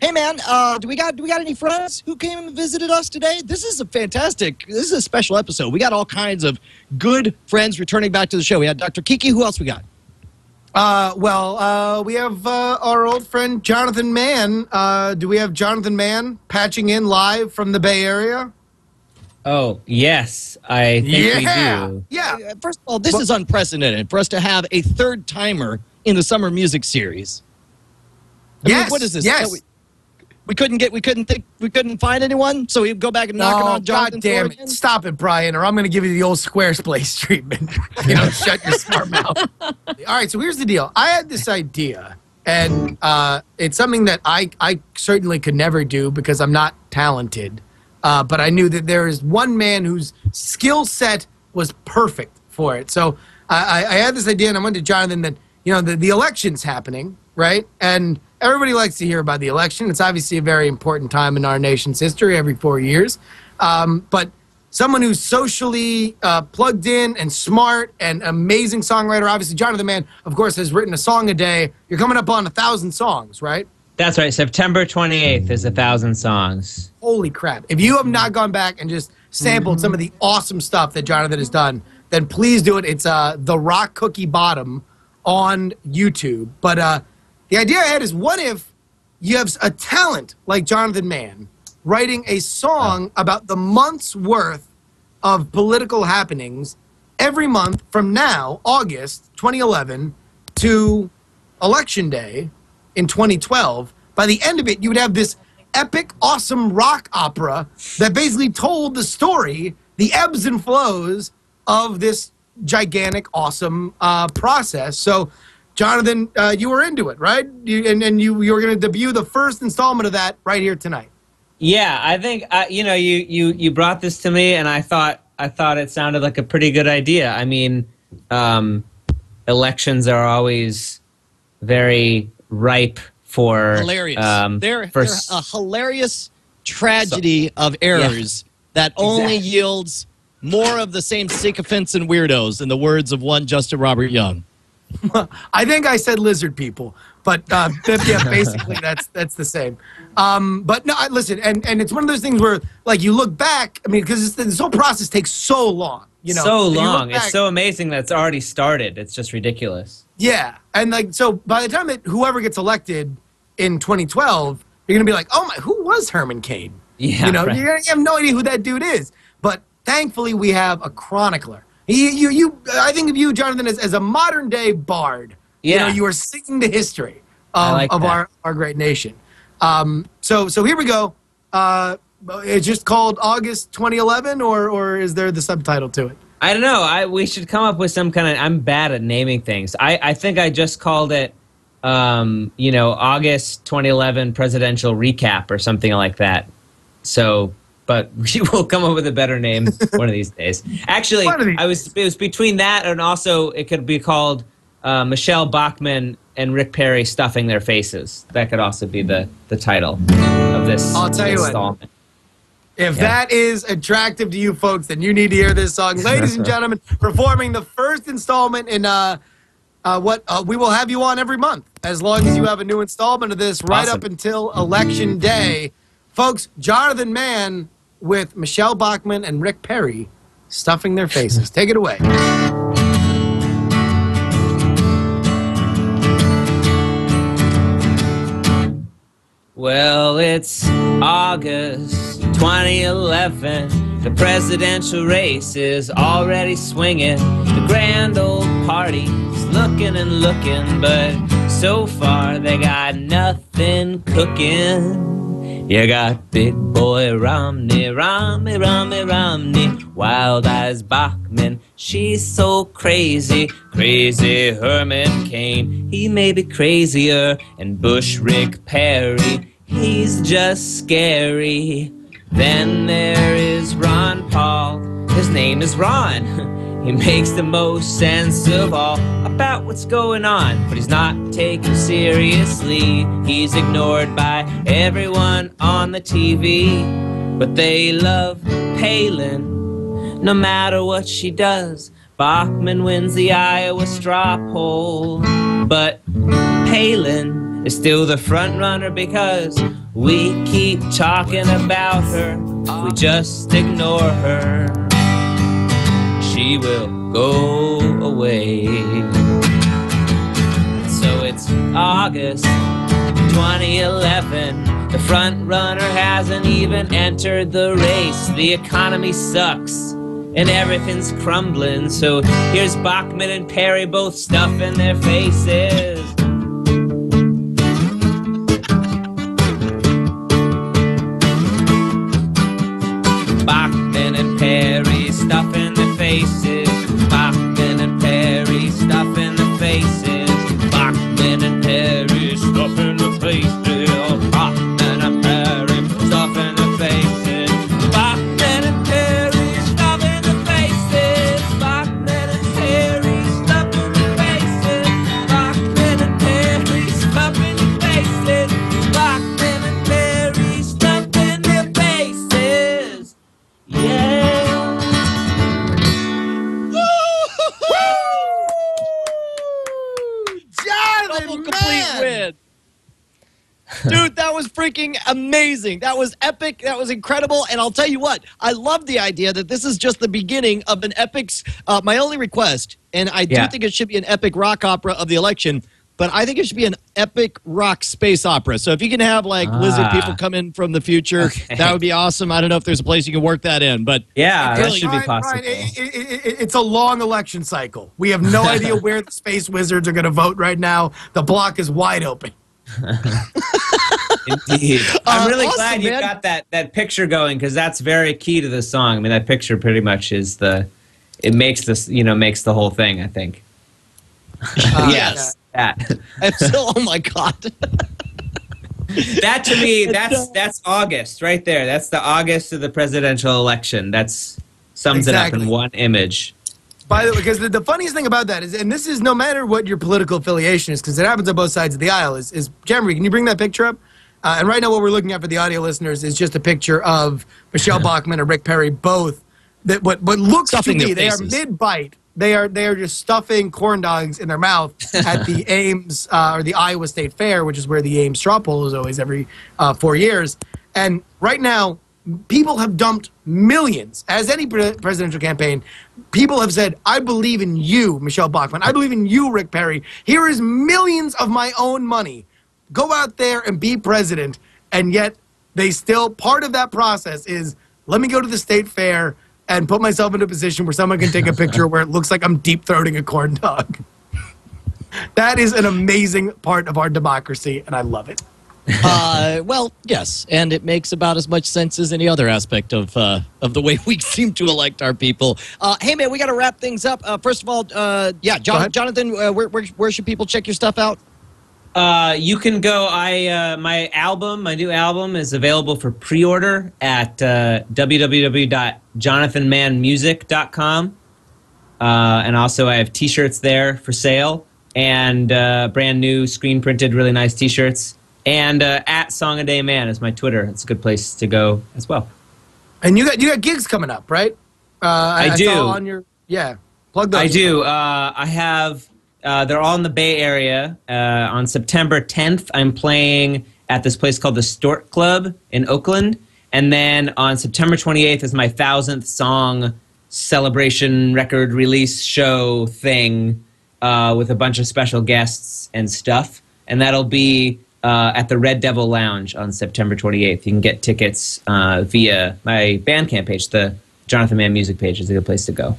Hey, man, do we got any friends who came and visited us today? This is a special episode. We got all kinds of good friends returning back to the show. We had Dr. Kiki. Who else we got? We have our old friend Jonathan Mann. Do we have Jonathan Mann patching in live from the Bay Area? Oh, yes, I think we do. Yeah. First of all, this is unprecedented for us to have a third timer in the Summer Music Series. I mean, what is this? Yes. We couldn't find anyone, so we'd go back and knock on Jonathan's door. God damn it. Stop it, Brian, or I'm going to give you the old Squarespace treatment. You know, shut your smart mouth. All right, so here's the deal. I had this idea, and it's something that I certainly could never do because I'm not talented, but I knew that there is one man whose skill set was perfect for it. So I had this idea, and I went to Jonathan that, you know, the election's happening, right? And everybody likes to hear about the election. It's obviously a very important time in our nation's history every 4 years. But someone who's socially plugged in and smart and amazing songwriter, obviously Jonathan Mann, of course, has written a song a day. You're coming up on 1,000 songs, right? That's right. September 28th is 1,000 songs. Holy crap. If you have not gone back and just sampled some of the awesome stuff that Jonathan has done, then please do it. It's The Rock Cookie Bottom on YouTube. But the idea I had is, what if you have a talent like Jonathan Mann writing a song about the month's worth of political happenings every month from now, August 2011, to Election Day in 2012. By the end of it, you would have this epic, awesome rock opera that basically told the story, the ebbs and flows of this gigantic, awesome process. So, Jonathan, you were into it, right? You were going to debut the first installment of that right here tonight. Yeah, I think you know, you brought this to me, and I thought it sounded like a pretty good idea. I mean, elections are always very ripe for hilarious. They're a hilarious tragedy of errors that only yields more of the same sycophants and weirdos. In the words of one Justin Robert Young. I think I said lizard people, but yeah, basically that's the same. But no, listen, and it's one of those things where, like, you look back. I mean, because this whole process takes so long, you know. So long. It's so amazing that's already started. It's just ridiculous. Yeah, and like, so by the time that whoever gets elected in 2012, you're gonna be like, oh my, who was Herman Cain? Yeah, you know, right. You have no idea who that dude is. But thankfully, we have a chronicler. I think of you, Jonathan, as a modern-day bard. Yeah. You know, you are singing the history of our great nation. So here we go. It's just called August 2011, or is there the subtitle to it? I don't know. We should come up with some kind of – I'm bad at naming things. I think I just called it, you know, August 2011 presidential recap or something like that. So – but we will come up with a better name one of these days. Actually, it was between that and also it could be called Michele Bachmann and Rick Perry Stuffing Their Faces. That could also be the title of this installment. I'll tell you what. If that is attractive to you folks, then you need to hear this song. Ladies and gentlemen, performing the first installment in we will have you on every month, as long as you have a new installment of this right up until Election Day. Folks, Jonathan Mann with Michele Bachmann and Rick Perry Stuffing Their Faces. Take it away. Well, it's August 2011. The presidential race is already swinging. The grand old party's looking and looking, but so far they got nothing cooking. You got big boy Romney, Romney, Romney, Romney, wild eyes Bachmann, she's so crazy, crazy Herman Cain, he may be crazier, and Bush Rick Perry, he's just scary. Then there is Ron Paul, his name is Ron, he makes the most sense of all about what's going on, but he's not taken seriously. He's ignored by everyone on the TV, but they love Palin, no matter what she does. Bachmann wins the Iowa straw poll, but Palin is still the front runner because we keep talking about her, we just ignore her. She will go away. So it's August 2011. The front runner hasn't even entered the race. The economy sucks and everything's crumbling. So here's Bachmann and Perry both stuffing their faces. Bachmann and Perry stuffing their faces. Bachmann and Perry stuffing their faces. Bachmann and Perry stuffing their faces. Bachmann and Perry stuffing their faces. Bachmann and Perry stuffing their faces. Bachmann and Perry stuffing their faces. Bachmann and Perry stuffing their faces. Bachmann and Perry stuffing their faces. Yeah. Woo! Jonathan Mann! Dude, that was freaking amazing. That was epic. That was incredible. And I'll tell you what, I love the idea that this is just the beginning of an epic. My only request, and I do think it should be an epic rock opera of the election, but I think it should be an epic rock space opera. So if you can have like lizard people come in from the future, that would be awesome. I don't know if there's a place you can work that in, but yeah, that should be possible. Ryan, it's a long election cycle. We have no idea where the space wizards are going to vote right now. The block is wide open. Indeed. I'm really awesome, glad you got that picture going, because that's very key to the song. I mean, that picture pretty much is the makes the whole thing, I think. Yes. That. Still, oh my God. That to me, that's August right there. That's the August of the presidential election. That's sums it up in one image. By the way, because the funniest thing about that is, and this is no matter what your political affiliation is, because it happens on both sides of the aisle, is Jeremy, can you bring that picture up? And right now what we're looking at for the audio listeners is just a picture of Michele Bachmann and Rick Perry both. What looks to me, they are mid-bite. They are just stuffing corn dogs in their mouth at the Ames, or the Iowa State Fair, which is where the Ames straw poll is always every 4 years. And right now, people have dumped millions. As any presidential campaign, people have said, I believe in you, Michele Bachmann. I believe in you, Rick Perry. Here is millions of my own money. Go out there and be president. And yet they still, part of that process is, let me go to the state fair and put myself in a position where someone can take a picture where it looks like I'm deep-throating a corn dog. That is an amazing part of our democracy, and I love it. Well, yes, and it makes about as much sense as any other aspect of the way we seem to elect our people. Hey, man, we got to wrap things up. First of all, Jonathan, where should people check your stuff out? You can go. My new album, is available for pre-order at www.jonathanmannmusic.com, and also I have T-shirts there for sale, and brand new screen-printed, really nice T-shirts. And at Song a Day Man is my Twitter. It's a good place to go as well. And you got gigs coming up, right? I do. Saw on your, plug those. I do. I have. They're all in the Bay Area. On September 10th, I'm playing at this place called the Stork Club in Oakland. And then on September 28th is my 1000th song celebration record release show thing with a bunch of special guests and stuff. And that'll be at the Red Devil Lounge on September 28th. You can get tickets via my Bandcamp page. The Jonathan Mann Music page is a good place to go.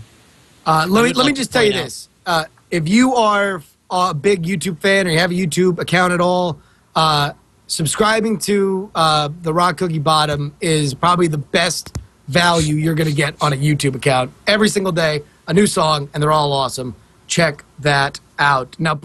Let me just tell you this. If you are a big YouTube fan or you have a YouTube account at all, subscribing to The Rock Cookie Bottom is probably the best value you're going to get on a YouTube account. Every single day, a new song, and they're all awesome. Check that out. Now.